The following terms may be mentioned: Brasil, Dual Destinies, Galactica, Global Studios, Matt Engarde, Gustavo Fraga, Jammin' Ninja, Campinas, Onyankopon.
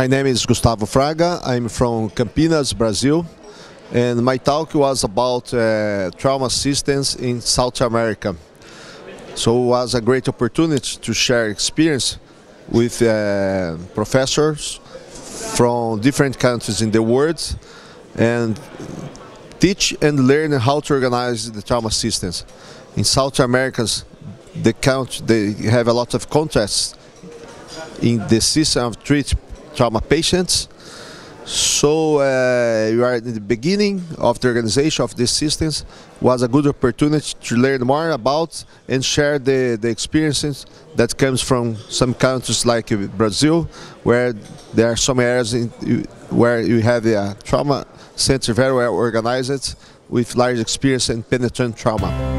My name is Gustavo Fraga. I'm from Campinas, Brazil, and my talk was about trauma assistance in South America. So it was a great opportunity to share experience with professors from different countries in the world and teach and learn how to organize the trauma assistance. In South America, they have a lot of contrasts in the system of treat trauma patients. So you are in the beginning of the organization of this system. Was a good opportunity to learn more about and share the experiences that comes from some countries like Brazil, where there are some areas where you have a trauma center very well organized with large experience in penetrant trauma.